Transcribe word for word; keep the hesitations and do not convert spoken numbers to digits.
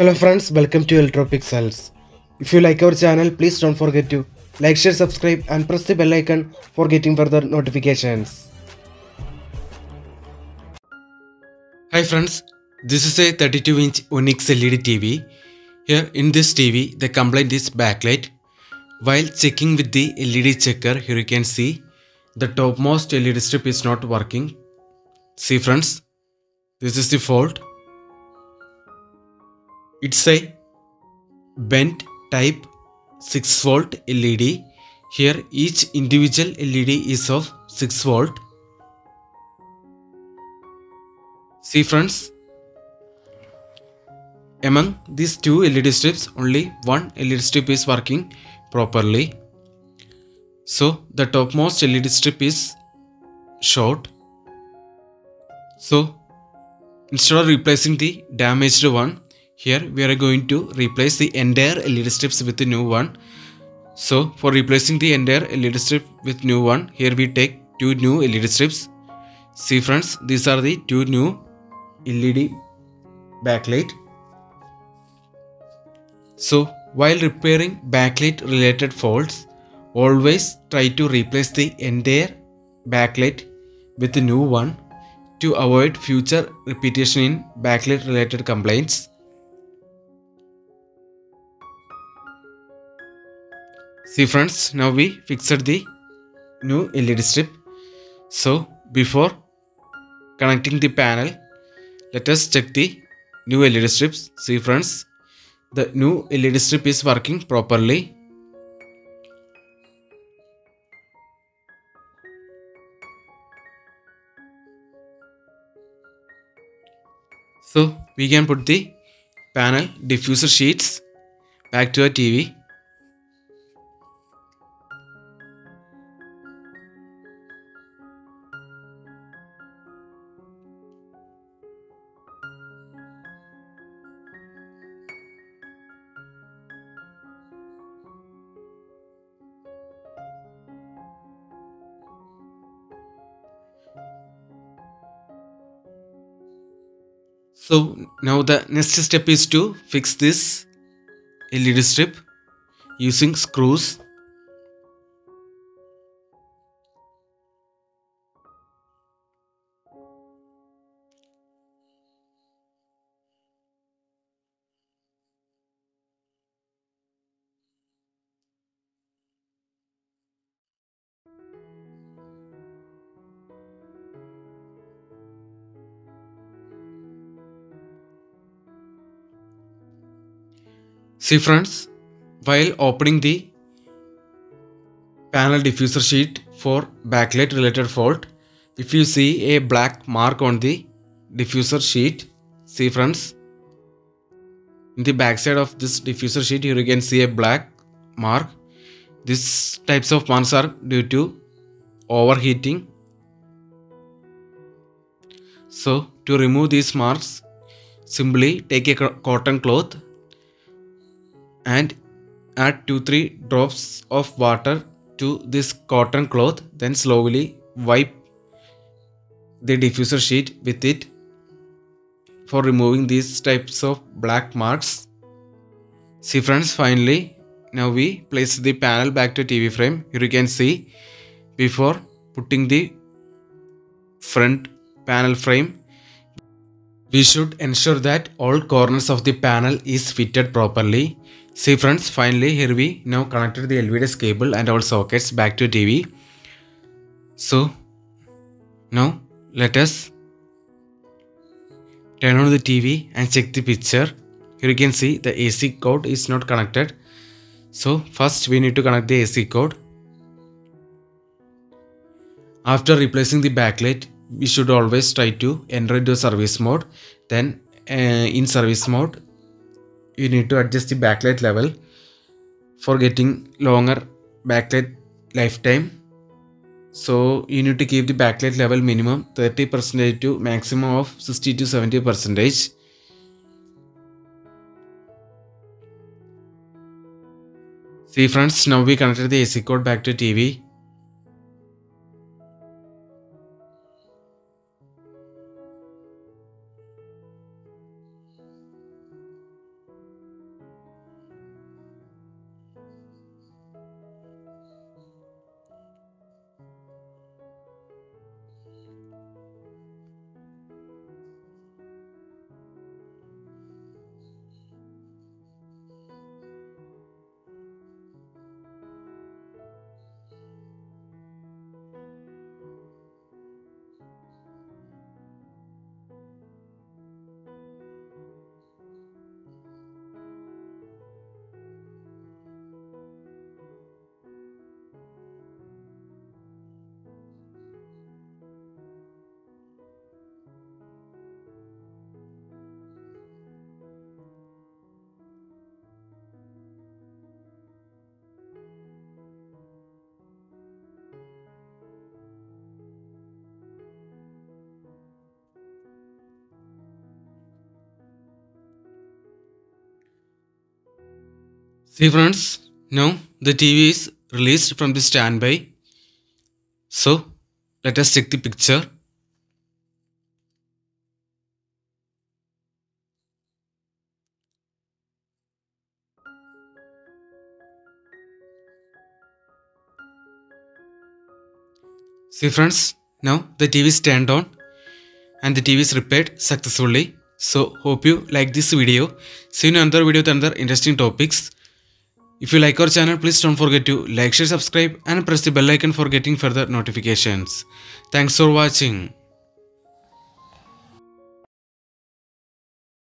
Hello friends, welcome to Electro Pixels. If you like our channel, please don't forget to like, share, subscribe and press the bell icon for getting further notifications. Hi friends, this is a thirty-two inch Onix L E D T V. Here in this T V, the complaint is backlight. While checking with the L E D checker, here you can see the topmost L E D strip is not working. See friends, this is the fault. It's a bent type six volt L E D. Here each individual L E D is of six volt. See friends, among these two L E D strips, only one L E D strip is working properly. So the topmost L E D strip is short. So instead of replacing the damaged one, here we are going to replace the entire L E D strips with a new one. So for replacing the entire L E D strip with new one, here we take two new L E D strips. See friends, these are the two new L E D backlight. So while repairing backlight related faults, always try to replace the entire backlight with a new one to avoid future repetition in backlight related complaints. See friends, now we fixed the new L E D strip. So before connecting the panel, let us check the new L E D strips. See friends, the new L E D strip is working properly. So we can put the panel diffuser sheets back to our T V. So now the next step is to fix this L E D strip using screws. See friends, while opening the panel diffuser sheet for backlight related fault, if you see a black mark on the diffuser sheet, see friends, in the backside of this diffuser sheet here you can see a black mark. These types of marks are due to overheating. So to remove these marks, simply take a cotton cloth and add two to three drops of water to this cotton cloth, then slowly wipe the diffuser sheet with it for removing these types of black marks. See friends, finally now we place the panel back to T V frame. Here you can see before putting the front panel frame, we should ensure that all corners of the panel is fitted properly. See friends, finally here we now connected the L V D S cable and all sockets back to T V. So now let us turn on the T V and check the picture. Here you can see the A C cord is not connected. So first we need to connect the A C cord. After replacing the backlight, we should always try to enter into service mode. Then uh, in service mode, you need to adjust the backlight level for getting longer backlight lifetime. So you need to keep the backlight level minimum thirty percent to maximum of sixty to seventy percent. See friends, now we connected the A C cord back to T V. See friends, now the T V is released from the standby. So let us check the picture. See friends, now the T V is turned on and the T V is repaired successfully. So hope you like this video. See you in another video with another interesting topics. If you like our channel, please don't forget to like, share, subscribe and press the bell icon for getting further notifications. Thanks for watching.